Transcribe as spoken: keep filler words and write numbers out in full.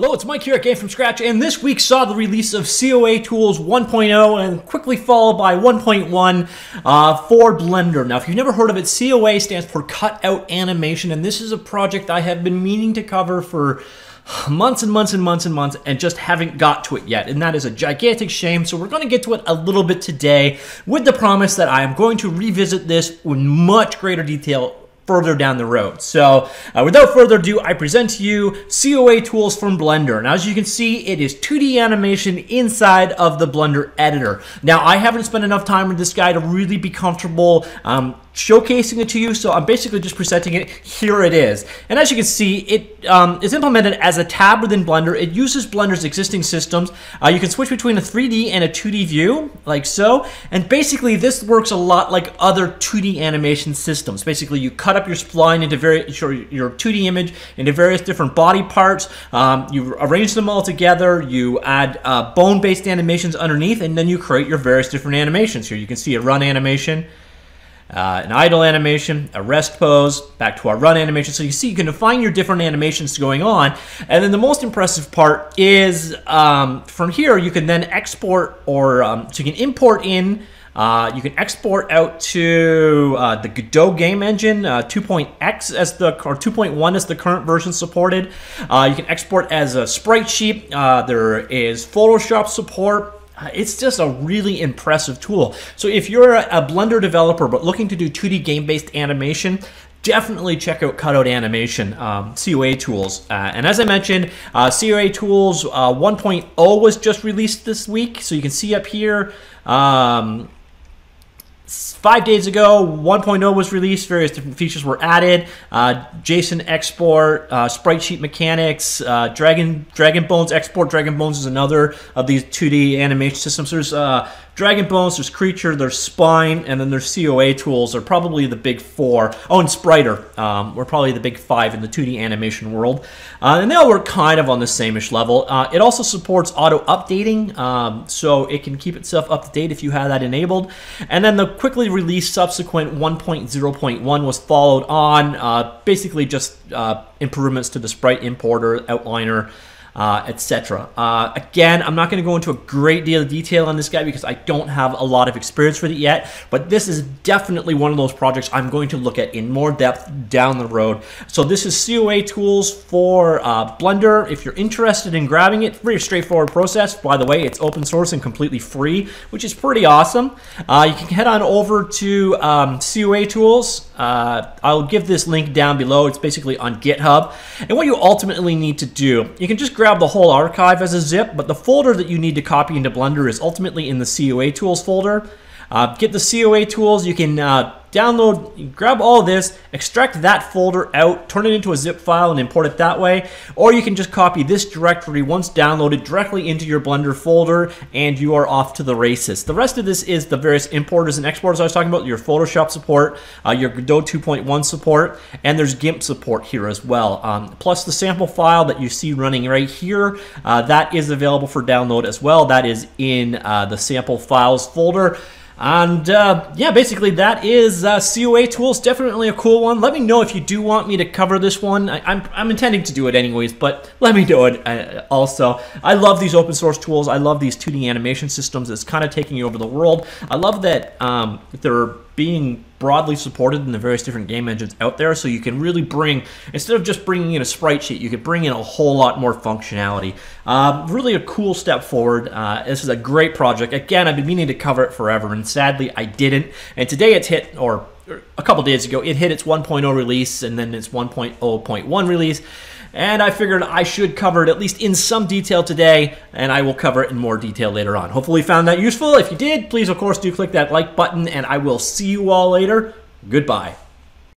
Hello, it's Mike here at Game From Scratch, and this week saw the release of C O A Tools one point oh and quickly followed by one point one uh, for Blender. Now, if you've never heard of it, C O A stands for Cut Out Animation, and this is a project I have been meaning to cover for months and months and months and months and just haven't got to it yet, and that is a gigantic shame. So we're going to get to it a little bit today with the promise that I am going to revisit this in much greater detail further down the road. So uh, without further ado, I present to you C O A Tools from Blender. Now, as you can see, it is two D animation inside of the Blender editor. Now, I haven't spent enough time with this guy to really be comfortable um, showcasing it to you, so I'm basically just presenting it. Here it is. And as you can see, it um, is implemented as a tab within Blender. It uses Blender's existing systems. Uh, you can switch between a three D and a two D view, like so. And basically, this works a lot like other two D animation systems. Basically, you cut up your spline into various your, your two D image into various different body parts. Um, you arrange them all together. You add uh, bone-based animations underneath, and then you create your various different animations. Here you can see a run animation, uh, an idle animation, a rest pose, back to our run animation. So you see you can define your different animations going on. And then the most impressive part is um, from here you can then export or um, so you can import in. Uh, you can export out to uh, the Godot game engine, uh, two point X as the or two point one as the current version supported. Uh, you can export as a sprite sheet. Uh, there is Photoshop support. Uh, it's just a really impressive tool. So if you're a, a Blender developer but looking to do two D game-based animation, definitely check out Cutout Animation, um, C O A Tools. Uh, and as I mentioned, uh, C O A Tools uh, one point oh was just released this week. So you can see up here, Um, Five days ago, one point oh was released. Various different features were added. Uh, JSON export, uh, sprite sheet mechanics, uh, Dragon Dragon Bones export. Dragon Bones is another of these two D animation systems. There's uh, Dragon Bones, there's Creature, there's Spine, and then there's C O A Tools. They're probably the big four. Oh, and Spriter. Um, we're probably the big five in the two D animation world. Uh, and they all work kind of on the same-ish level. Uh, it also supports auto-updating, um, so it can keep itself up to date if you have that enabled. And then the quickly released subsequent one point oh point one was followed on uh, basically just uh, improvements to the sprite importer, outliner, uh, et cetera. Uh, again, I'm not going to go into a great deal of detail on this guy because I don't have a lot of experience with it yet, but this is definitely one of those projects I'm going to look at in more depth down the road. So this is C O A Tools for uh, Blender. If you're interested in grabbing it, very straightforward process. By the way, it's open source and completely free, which is pretty awesome. Uh, you can head on over to um, C O A Tools. Uh, I'll give this link down below. It's basically on GitHub. And what you ultimately need to do, you can just grab the whole archive as a zip, but the folder that you need to copy into Blender is ultimately in the C O A Tools folder. Uh, get the C O A Tools, you can uh, download, grab all this, extract that folder out, turn it into a zip file and import it that way, or you can just copy this directory once downloaded directly into your Blender folder and you are off to the races. The rest of this is the various importers and exporters I was talking about, your Photoshop support, uh, your Godot two point one support, and there's GIMP support here as well. Um, plus the sample file that you see running right here, uh, that is available for download as well. That is in uh, the sample files folder. And uh, yeah, basically that is uh, C O A Tools. Definitely a cool one. Let me know if you do want me to cover this one. I, I'm, I'm intending to do it anyways, but let me do it uh, also. I love these open source tools. I love these two D animation systems. It's kind of taking over the world. I love that um, they're being broadly supported in the various different game engines out there, so you can really bring, instead of just bringing in a sprite sheet, you could bring in a whole lot more functionality. Uh, really a cool step forward. Uh, this is a great project. Again, I've been meaning to cover it forever, and sadly I didn't. And today it's hit, or a couple days ago, it hit its one point oh release, and then its one point oh point one release. And I figured I should cover it at least in some detail today, and I will cover it in more detail later on. Hopefully you found that useful. If you did, please, of course, do click that like button, and I will see you all later. Goodbye.